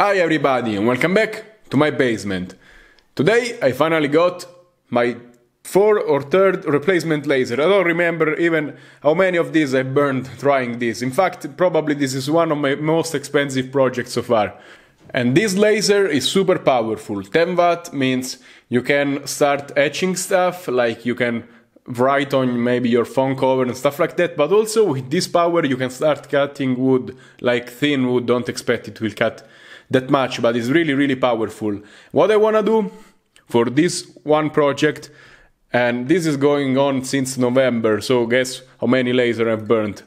Hi everybody and welcome back to my basement. Today I finally got my 4th or 3rd replacement laser. I don't remember even how many of these I burned trying this. In fact, probably this is one of my most expensive projects so far. And this laser is super powerful. 10 watt means you can start etching stuff, like you can write on maybe your phone cover and stuff like that, but also with this power you can start cutting wood, like thin wood. Don't expect it will cut that much, but it's really powerful. What I wanna do for this one project, and this is going on since November, so guess how many laser I've burned.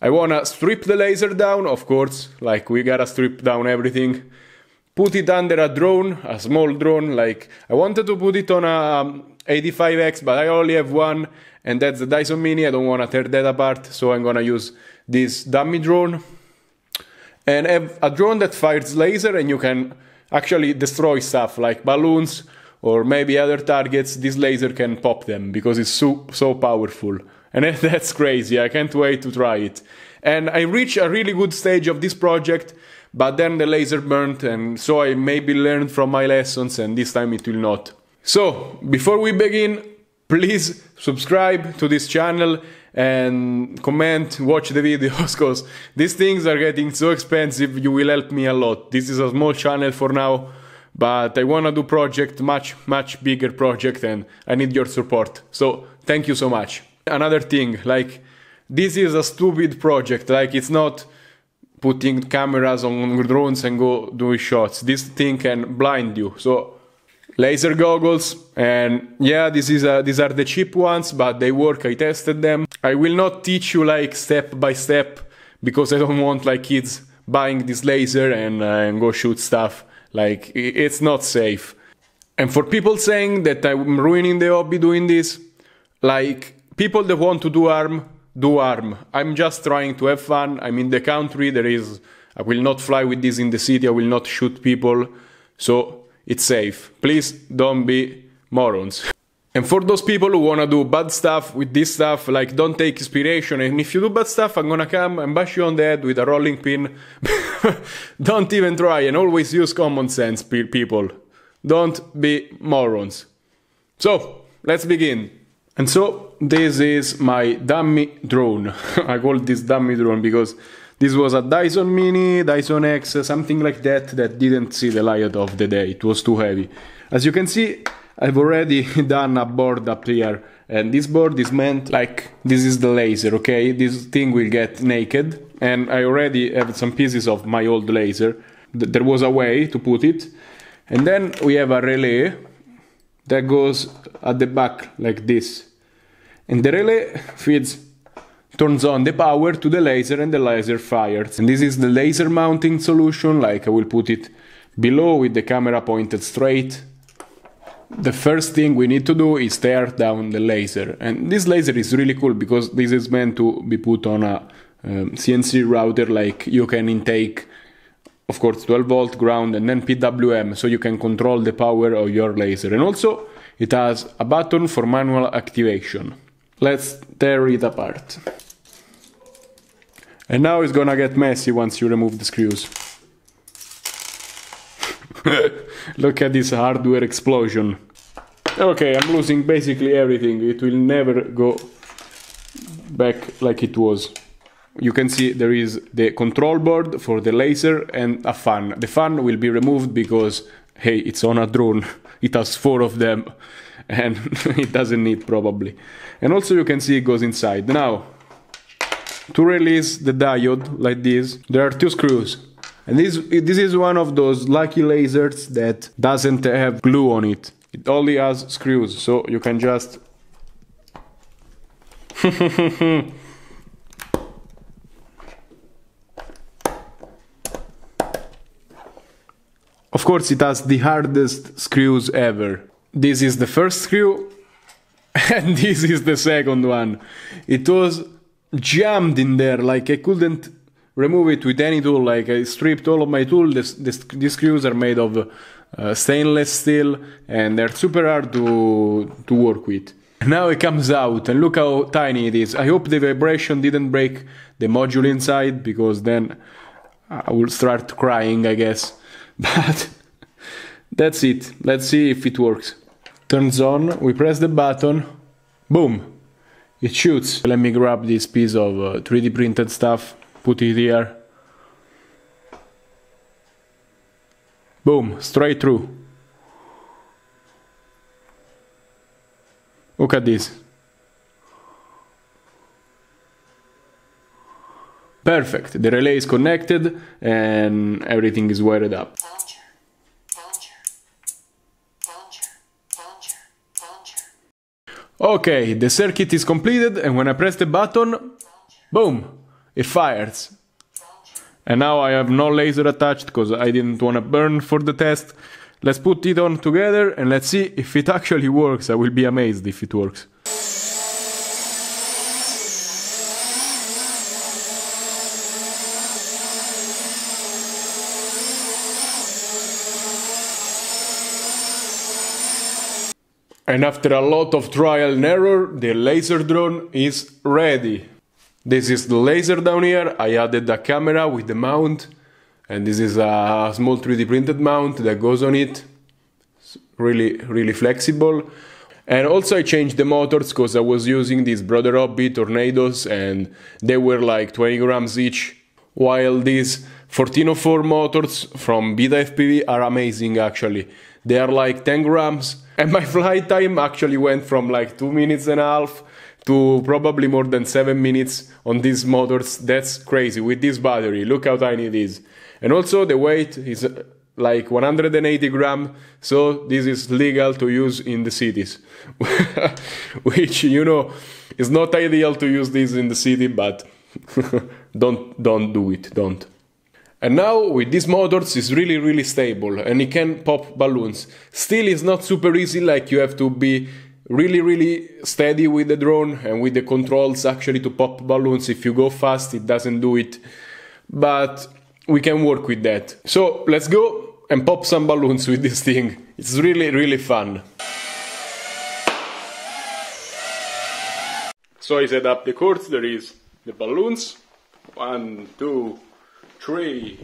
I wanna strip the laser down, of course, like we gotta strip down everything, put it under a drone, a small drone. Like I wanted to put it on a 85X, but I only have one, and that's the Dison Mini. I don't want to tear that apart, so I'm gonna use this dummy drone and have a drone that fires laser, and you can actually destroy stuff like balloons or maybe other targets. This laser can pop them because it's so powerful, and that's crazy. I can't wait to try it. And I reached a really good stage of this project, but then the laser burnt, and so I maybe learned from my lessons, and this time it will not. So, before we begin, please subscribe to this channel and comment, watch the videos, cause these things are getting so expensive. You will help me a lot. This is a small channel for now, but I wanna do project, much bigger project, and I need your support. So, thank you so much. Another thing, like, this is a stupid project. Like, it's not putting cameras on drones and go doing shots. This thing can blind you, so laser goggles. And yeah, these are the cheap ones, but they work. I tested them. I will not teach you like step by step, because I don't want like kids buying this laser and go shoot stuff. Like, it's not safe. And for people saying that I'm ruining the hobby doing this, like, people that want to do harm, do harm. I'm just trying to have fun. I'm in the country. I will not fly with this in the city. I will not shoot people. So it's safe. Please don't be morons. And for those people who wanna do bad stuff with this stuff, like, don't take inspiration. And if you do bad stuff, I'm gonna come and bash you on the head with a rolling pin. Don't even try, and always use common sense, people. Don't be morons. So, let's begin. And so, this is my dummy drone. I call this dummy drone because this was a Dison Mini, Dison X, something like that didn't see the light of the day. It was too heavy. As you can see, I've already done a board up here, and this board is meant like, this is the laser, okay? This thing will get naked, and I already have some pieces of my old laser. There was a way to put it. And then we have a relay that goes at the back like this. And the relay feeds, turns on the power to the laser, and the laser fires. And this is the laser mounting solution. Like, I will put it below with the camera pointed straight. The first thing we need to do is tear down the laser. And this laser is really cool because this is meant to be put on a CNC router. Like, you can intake, of course, 12 volt ground and then PWM, so you can control the power of your laser. And also it has a button for manual activation. Let's tear it apart. And now it's gonna get messy once you remove the screws. Look at this hardware explosion. Okay, I'm losing basically everything. It will never go back like it was. You can see there is the control board for the laser and a fan. The fan will be removed because, hey, it's on a drone. It has 4 of them, and it doesn't need probably. And also you can see it goes inside. Now, to release the diode like this, there are 2 screws. And this is one of those lucky lasers that doesn't have glue on it. It only has screws, so you can just of course it has the hardest screws ever. This is the first screw, and this is the second one. It was jammed in there, like I couldn't remove it with any tool. Like, I stripped all of my tools. These screws are made of stainless steel, and they're super hard to work with. Now it comes out, and look how tiny it is. I hope the vibration didn't break the module inside, because then I will start crying, I guess. But that's it. Let's see if it works. Turns on, we press the button, boom, it shoots. Let me grab this piece of 3D printed stuff, put it here. Boom, straight through. Look at this. Perfect, the relay is connected and everything is wired up. Okay, the circuit is completed, and when I press the button, boom, it fires. And now I have no laser attached because I didn't want to burn for the test. Let's put it on together and let's see if it actually works. I will be amazed if it works. And after a lot of trial and error, the laser drone is ready. This is the laser down here. I added a camera with the mount, and this is a small 3D printed mount that goes on it. It's really, really flexible. And also I changed the motors because I was using these Brother Hobby Tornadoes, and they were like 20 grams each, while these 1404 motors from Beta FPV are amazing actually. They are like 10 grams. And my flight time actually went from like 2.5 minutes to probably more than 7 minutes on these motors. That's crazy with this battery. Look how tiny it is. And also the weight is like 180 grams. So this is legal to use in the cities, which, you know, is not ideal to use this in the city, but don't do it. Don't. And now with these motors it's really, really stable and it can pop balloons. Still it's not super easy, like you have to be really, really steady with the drone and with the controls actually to pop balloons. If you go fast it doesn't do it, but we can work with that. So let's go and pop some balloons with this thing. It's really, really fun. So I set up the cords, there is the balloons, 1, 2, 3,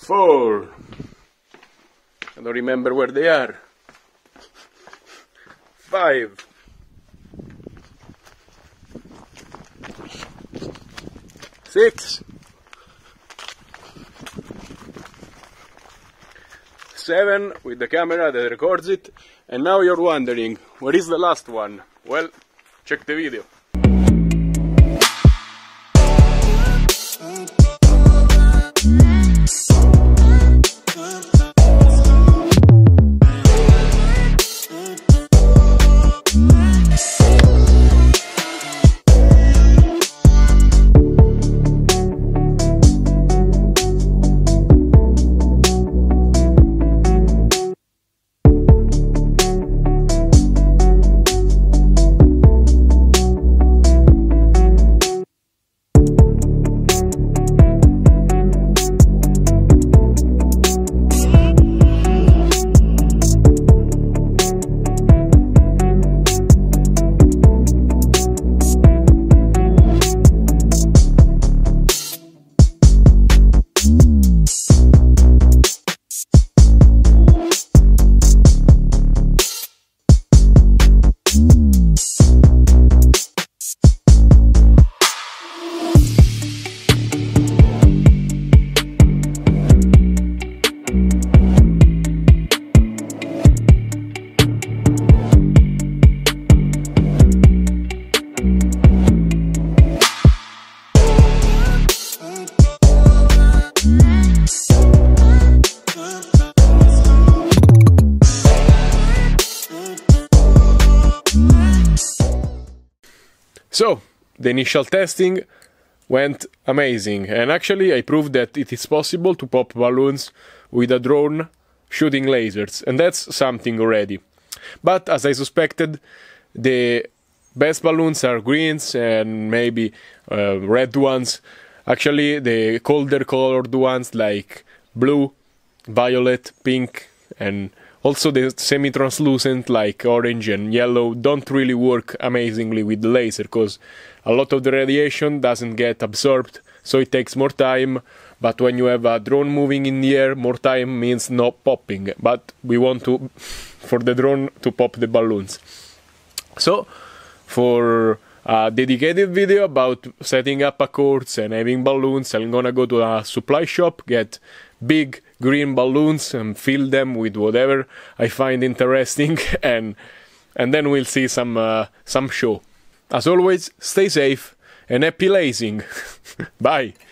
4. I don't remember where they are. 5. 6. 7 with the camera that records it. And now you're wondering, where is the last one? Well, check the video. So, the initial testing went amazing, and actually I proved that it is possible to pop balloons with a drone shooting lasers, and that's something already. But as I suspected, the best balloons are greens and maybe red ones. Actually, the colder colored ones like blue, violet, pink, and Also the semi-translucent like orange and yellow don't really work amazingly with the laser because a lot of the radiation doesn't get absorbed, so it takes more time. But when you have a drone moving in the air, more time means no popping, but we want to for the drone to pop the balloons. So for a dedicated video about setting up a course and having balloons, I'm gonna go to a supply shop, get big green balloons and fill them with whatever I find interesting, and then we'll see some show. As always, stay safe and happy lazing. Bye.